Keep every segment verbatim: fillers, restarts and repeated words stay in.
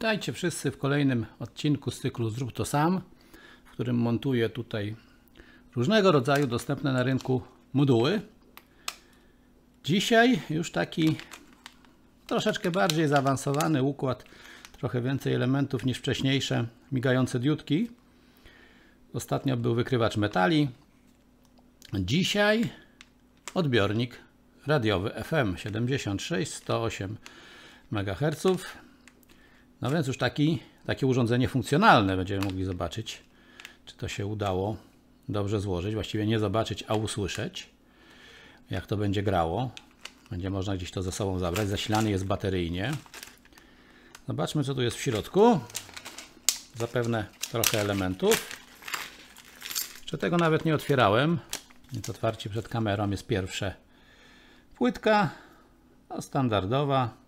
Witajcie wszyscy w kolejnym odcinku z cyklu Zrób to sam, w którym montuję tutaj różnego rodzaju dostępne na rynku moduły. Dzisiaj już taki troszeczkę bardziej zaawansowany układ, trochę więcej elementów niż wcześniejsze migające diodki. Ostatnio był wykrywacz metali. Dzisiaj odbiornik radiowy F M siedemdziesiąt sześć, sto osiem megaherców. No więc już taki, takie urządzenie funkcjonalne. Będziemy mogli zobaczyć, czy to się udało dobrze złożyć. Właściwie nie zobaczyć, a usłyszeć, jak to będzie grało. Będzie można gdzieś to ze sobą zabrać. Zasilany jest bateryjnie. Zobaczmy, co tu jest w środku. Zapewne trochę elementów. Jeszcze tego nawet nie otwierałem. Więc otwarcie przed kamerą jest pierwsze. Płytka, no standardowa.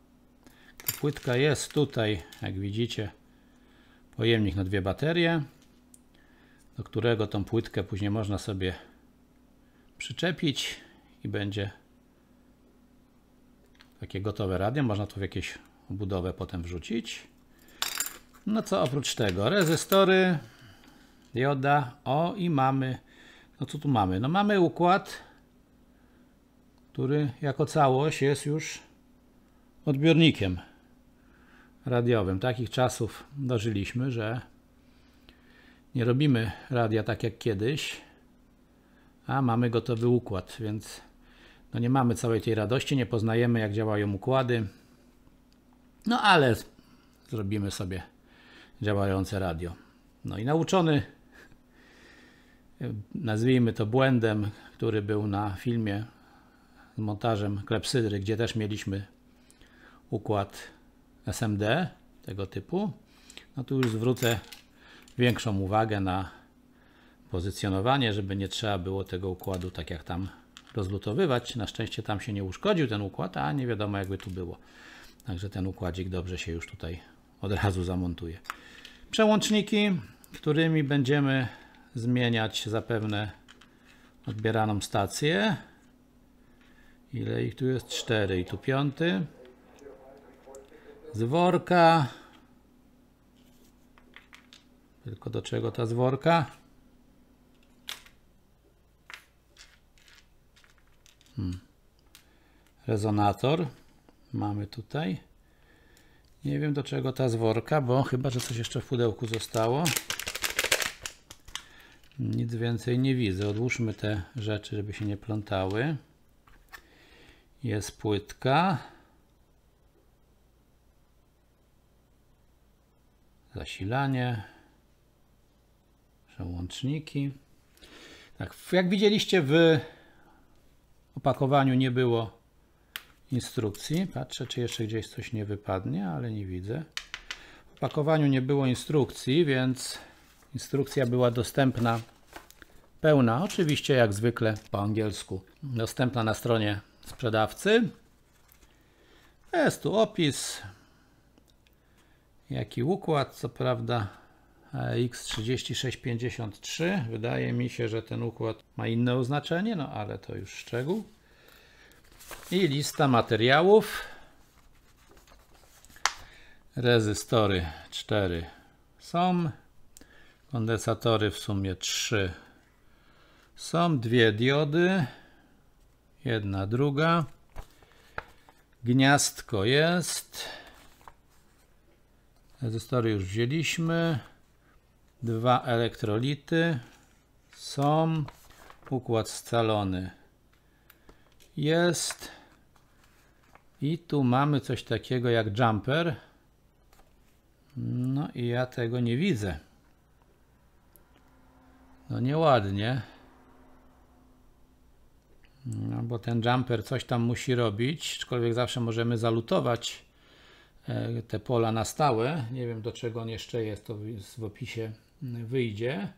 Płytka jest tutaj, jak widzicie, pojemnik na dwie baterie, do którego tą płytkę później można sobie przyczepić i będzie takie gotowe radio. Można tu w jakieś obudowę potem wrzucić. No co oprócz tego? Rezystory, dioda, o i mamy, no co tu mamy? No mamy układ, który jako całość jest już odbiornikiem radiowym. Takich czasów dożyliśmy, że nie robimy radia tak jak kiedyś, a mamy gotowy układ, więc no nie mamy całej tej radości, nie poznajemy, jak działają układy, no ale zrobimy sobie działające radio. No i nauczony, nazwijmy to błędem, który był na filmie z montażem Klepsydry, gdzie też mieliśmy układ S M D tego typu, no tu już zwrócę większą uwagę na pozycjonowanie, żeby nie trzeba było tego układu tak jak tam rozlutowywać. Na szczęście tam się nie uszkodził ten układ, a nie wiadomo jakby tu było. Także ten układzik dobrze się już tutaj od razu zamontuje. Przełączniki, którymi będziemy zmieniać zapewne odbieraną stację. Ile ich tu jest? Cztery i tu piąty. Z worka, tylko do czego ta z worka? Hmm. Rezonator mamy tutaj. Nie wiem, do czego ta z worka, bo chyba, że coś jeszcze w pudełku zostało. Nic więcej nie widzę. Odłóżmy te rzeczy, żeby się nie plątały. Jest płytka. Zasilanie, przełączniki. Tak, jak widzieliście, w opakowaniu nie było instrukcji. Patrzę, czy jeszcze gdzieś coś nie wypadnie, ale nie widzę. W opakowaniu nie było instrukcji, więc instrukcja była dostępna pełna, oczywiście jak zwykle po angielsku, dostępna na stronie sprzedawcy. Jest tu opis, jaki układ, co prawda A X trzydzieści sześć pięćdziesiąt trzy. Wydaje mi się, że ten układ ma inne oznaczenie, no ale to już szczegół. I lista materiałów. Rezystory cztery są. Kondensatory w sumie trzy są. Dwie diody. Jedna, druga. Gniazdko jest. Rezystory już wzięliśmy. Dwa elektrolity są. Układ scalony jest. I tu mamy coś takiego jak jumper. No i ja tego nie widzę. No nieładnie. No bo ten jumper coś tam musi robić, aczkolwiek zawsze możemy zalutować te pola na stałe. Nie wiem, do czego on jeszcze jest, to w opisie wyjdzie.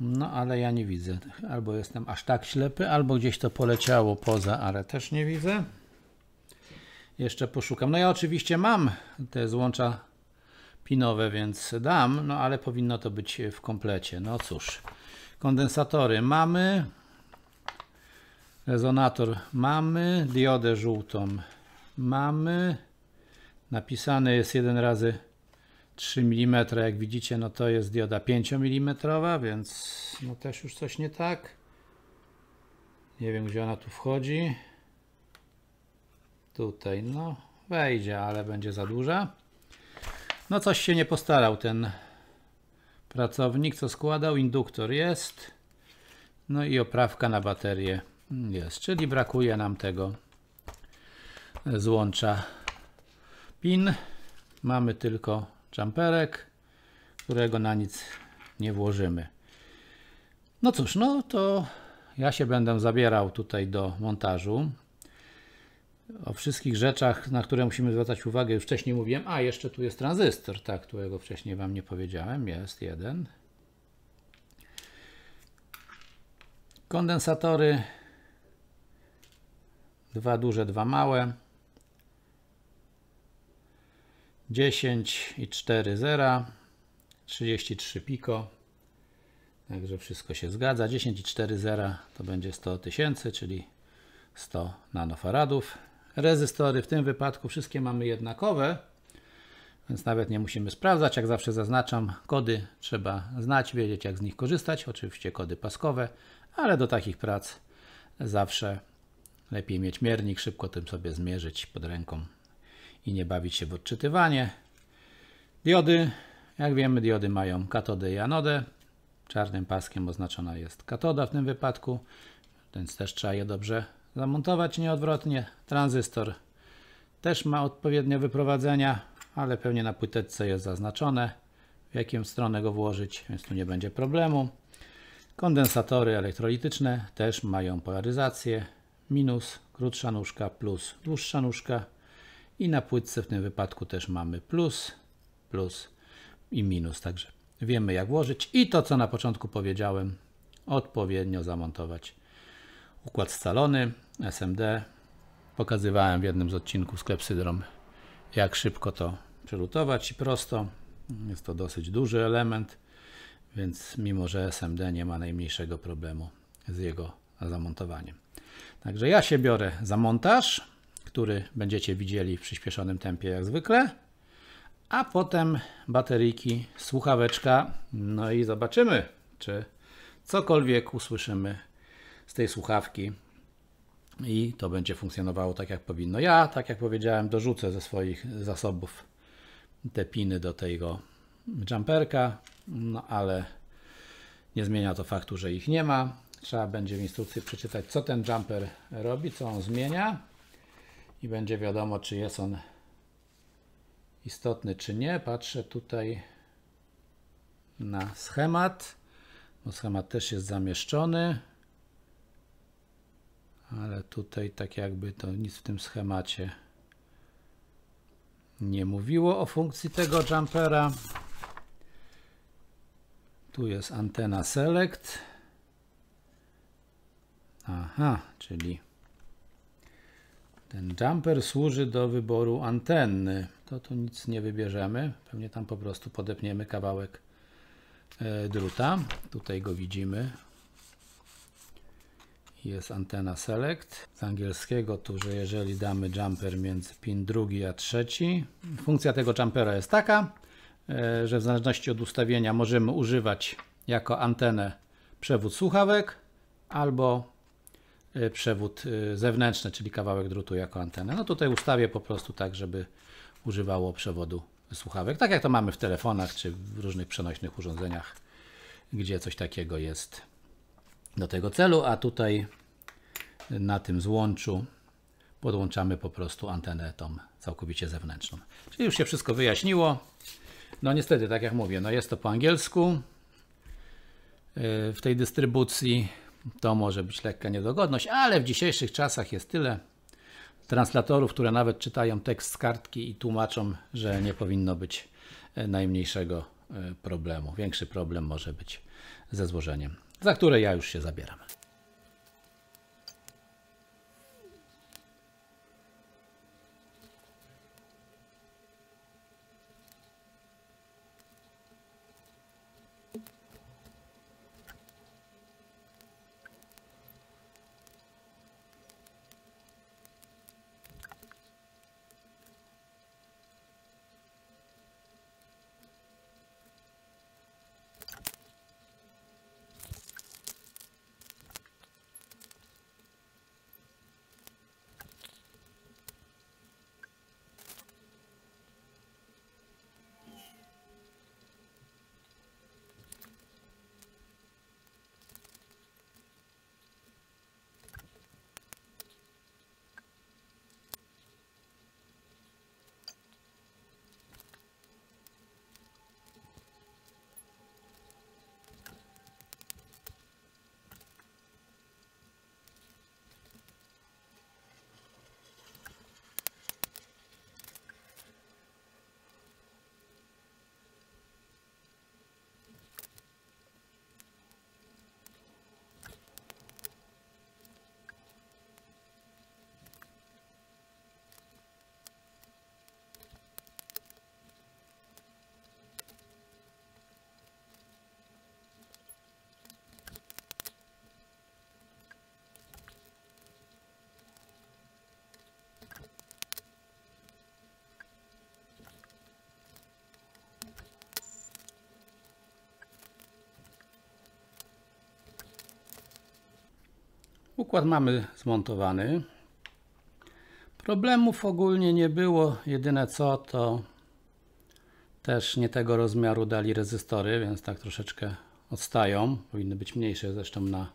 No ale ja nie widzę. Albo jestem aż tak ślepy, albo gdzieś to poleciało poza, ale też nie widzę. Jeszcze poszukam. No ja oczywiście mam te złącza pinowe, więc dam, no ale powinno to być w komplecie. No cóż. Kondensatory mamy. Rezonator mamy. Diodę żółtą mamy. Napisany jest jeden razy trzy milimetry, jak widzicie, no to jest dioda pięć milimetrów, więc no też już coś nie tak. Nie wiem, gdzie ona tu wchodzi. Tutaj, no wejdzie, ale będzie za duża. No coś się nie postarał ten pracownik, co składał. Induktor jest. No i oprawka na baterię jest, czyli brakuje nam tego złącza pin. Mamy tylko jumperek, którego na nic nie włożymy. No cóż, no to ja się będę zabierał tutaj do montażu. O wszystkich rzeczach, na które musimy zwracać uwagę, już wcześniej mówiłem. A, jeszcze tu jest tranzystor, tak, którego wcześniej wam nie powiedziałem. Jest jeden. Kondensatory. Dwa duże, dwa małe. dziesięć i cztery zera. trzydzieści trzy piko. Także wszystko się zgadza. dziesięć i cztery zera to będzie sto tysięcy, czyli sto nanofaradów. Rezystory w tym wypadku wszystkie mamy jednakowe, więc nawet nie musimy sprawdzać. Jak zawsze zaznaczam, kody trzeba znać, wiedzieć, jak z nich korzystać. Oczywiście kody paskowe, ale do takich prac zawsze lepiej mieć miernik, szybko tym sobie zmierzyć pod ręką i nie bawić się w odczytywanie. Diody, jak wiemy, diody mają katodę i anodę. Czarnym paskiem oznaczona jest katoda w tym wypadku, więc też trzeba je dobrze zamontować, nieodwrotnie. Tranzystor też ma odpowiednie wyprowadzenia, ale pewnie na płyteczce jest zaznaczone, w jaką stronę go włożyć, więc tu nie będzie problemu. Kondensatory elektrolityczne też mają polaryzację, minus, krótsza nóżka, plus, dłuższa nóżka, i na płytce w tym wypadku też mamy plus, plus i minus, także wiemy, jak włożyć. I to, co na początku powiedziałem, odpowiednio zamontować układ scalony S M D. Pokazywałem w jednym z odcinków z klepsydrą, jak szybko to przelutować i prosto. Jest to dosyć duży element, więc mimo że S M D nie ma najmniejszego problemu z jego zamontowaniem. Także ja się biorę za montaż, który będziecie widzieli w przyspieszonym tempie jak zwykle, a potem bateryjki, słuchaweczka, no i zobaczymy, czy cokolwiek usłyszymy z tej słuchawki i to będzie funkcjonowało tak, jak powinno. Ja, tak jak powiedziałem, dorzucę ze swoich zasobów te piny do tego jumperka, no ale nie zmienia to faktu, że ich nie ma. Trzeba będzie w instrukcji przeczytać, co ten jumper robi, co on zmienia i będzie wiadomo, czy jest on istotny, czy nie. Patrzę tutaj na schemat, bo schemat też jest zamieszczony, ale tutaj tak jakby to nic w tym schemacie nie mówiło o funkcji tego jumpera. Tu jest antena select. Aha, czyli ten jumper służy do wyboru antenny. To tu nic nie wybierzemy. Pewnie tam po prostu podepniemy kawałek druta. Tutaj go widzimy. Jest antena select. Z angielskiego tu, że jeżeli damy jumper między pin drugi a trzeci. Funkcja tego jumpera jest taka, że w zależności od ustawienia możemy używać jako antenę przewód słuchawek albo przewód zewnętrzny, czyli kawałek drutu jako antenę. No tutaj ustawię po prostu tak, żeby używało przewodu słuchawek. Tak jak to mamy w telefonach czy w różnych przenośnych urządzeniach, gdzie coś takiego jest do tego celu, a tutaj na tym złączu podłączamy po prostu antenę tą całkowicie zewnętrzną. Czyli już się wszystko wyjaśniło. No niestety, tak jak mówię, no jest to po angielsku. W tej dystrybucji to może być lekka niedogodność, ale w dzisiejszych czasach jest tyle translatorów, które nawet czytają tekst z kartki i tłumaczą, że nie powinno być najmniejszego problemu. Większy problem może być ze złożeniem, za które ja już się zabieram. Układ mamy zmontowany. Problemów ogólnie nie było, jedyne co to też nie tego rozmiaru dali rezystory, więc tak troszeczkę odstają, powinny być mniejsze, zresztą na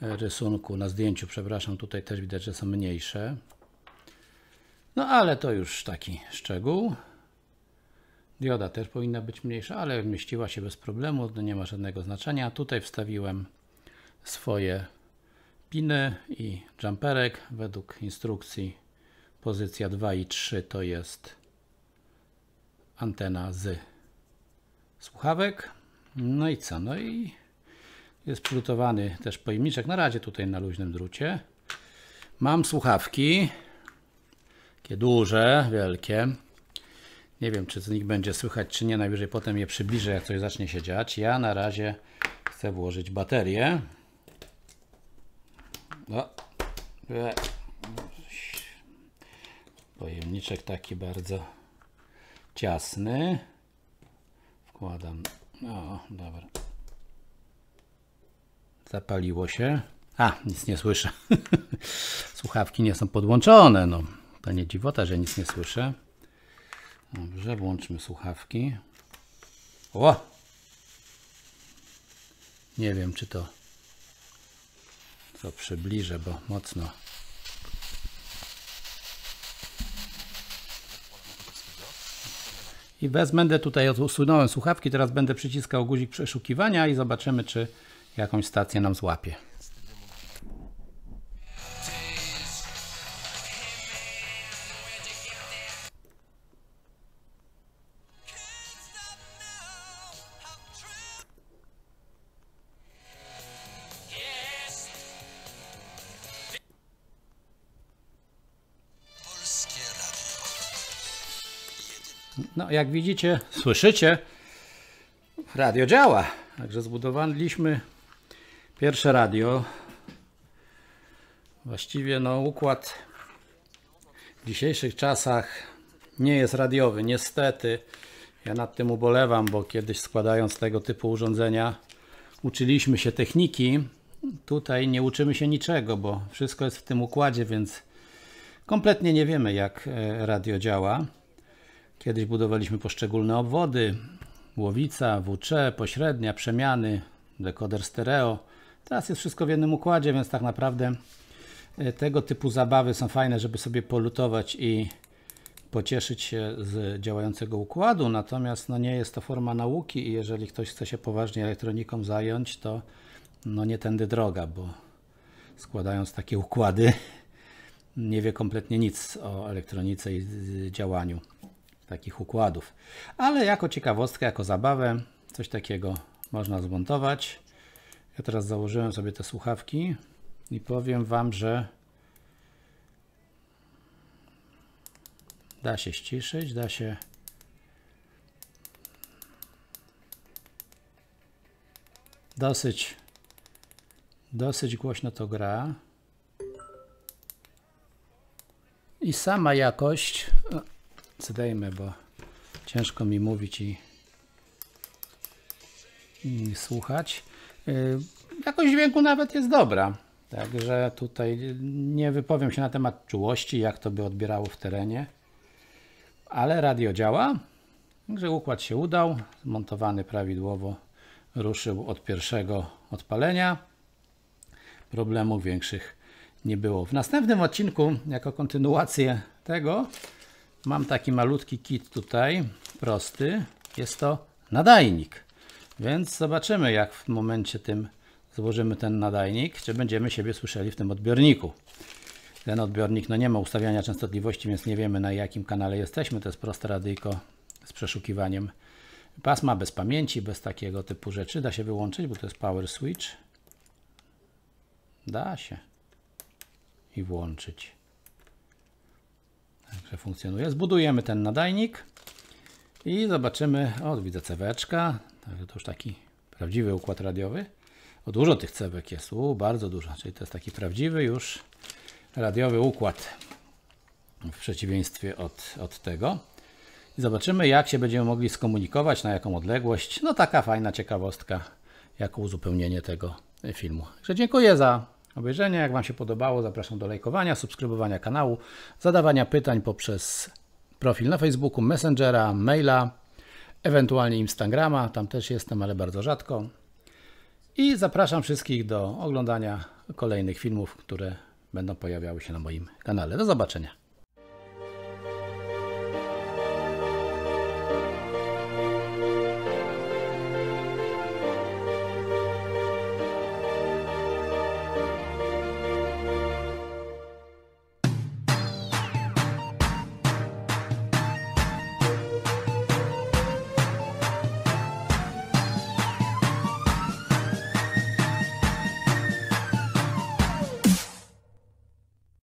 rysunku, na zdjęciu, przepraszam, tutaj też widać, że są mniejsze. No ale to już taki szczegół. Dioda też powinna być mniejsza, ale mieściła się bez problemu, to nie ma żadnego znaczenia. Tutaj wstawiłem swoje piny i jumperek. Według instrukcji pozycja dwa i trzy to jest antena z słuchawek. No i co? No i jest przygotowany też pojemniczek. Na razie tutaj na luźnym drucie. Mam słuchawki. Takie duże, wielkie. Nie wiem, czy z nich będzie słychać, czy nie. Najwyżej potem je przybliżę, jak coś zacznie się dziać. Ja na razie chcę włożyć baterię. No. Pojemniczek taki bardzo ciasny. Wkładam. No, dobra. Zapaliło się. A, nic nie słyszę. Słuchawki nie są podłączone. No, to nie dziwota, że nic nie słyszę. Dobrze, włączmy słuchawki. O! Nie wiem, czy to... To przybliżę, bo mocno. I bez będę tutaj usunąłem słuchawki, teraz będę przyciskał guzik przeszukiwania i zobaczymy, czy jakąś stację nam złapie. No, jak widzicie, słyszycie, radio działa. Także zbudowaliśmy pierwsze radio. Właściwie no, układ w dzisiejszych czasach nie jest radiowy, niestety. Ja nad tym ubolewam, bo kiedyś składając tego typu urządzenia uczyliśmy się techniki. Tutaj nie uczymy się niczego, bo wszystko jest w tym układzie, więc kompletnie nie wiemy, jak radio działa. Kiedyś budowaliśmy poszczególne obwody, głowica, W C, pośrednia, przemiany, dekoder stereo. Teraz jest wszystko w jednym układzie, więc tak naprawdę tego typu zabawy są fajne, żeby sobie polutować i pocieszyć się z działającego układu. Natomiast no, nie jest to forma nauki i jeżeli ktoś chce się poważnie elektroniką zająć, to no, nie tędy droga, bo składając takie układy nie wie kompletnie nic o elektronice i działaniu takich układów. Ale jako ciekawostkę, jako zabawę, coś takiego można zmontować. Ja teraz założyłem sobie te słuchawki i powiem wam, że da się ściszyć, da się... Dosyć, dosyć głośno to gra. I sama jakość... Zdejmę, bo ciężko mi mówić i, i słuchać. Yy, jakość dźwięku nawet jest dobra. Także tutaj nie wypowiem się na temat czułości, jak to by odbierało w terenie. Ale radio działa. Także układ się udał. Zmontowany prawidłowo. Ruszył od pierwszego odpalenia. Problemów większych nie było. W następnym odcinku, jako kontynuację tego, mam taki malutki kit tutaj, prosty, jest to nadajnik, więc zobaczymy, jak w momencie tym złożymy ten nadajnik, czy będziemy siebie słyszeli w tym odbiorniku. Ten odbiornik no, nie ma ustawiania częstotliwości, więc nie wiemy, na jakim kanale jesteśmy. To jest proste radyjko z przeszukiwaniem pasma, bez pamięci, bez takiego typu rzeczy. Da się wyłączyć, bo to jest power switch. Da się i włączyć. Także funkcjonuje. Zbudujemy ten nadajnik i zobaczymy. O, widzę ceweczka. Także to już taki prawdziwy układ radiowy. O, dużo tych cewek jest. U, bardzo dużo. Czyli to jest taki prawdziwy już radiowy układ. W przeciwieństwie od, od tego. I zobaczymy, jak się będziemy mogli skomunikować, na jaką odległość. No taka fajna ciekawostka jako uzupełnienie tego filmu. Także dziękuję za obejrzenia. Jak Wam się podobało, zapraszam do lajkowania, subskrybowania kanału, zadawania pytań poprzez profil na Facebooku, Messengera, maila, ewentualnie Instagrama, tam też jestem, ale bardzo rzadko. I zapraszam wszystkich do oglądania kolejnych filmów, które będą pojawiały się na moim kanale. Do zobaczenia.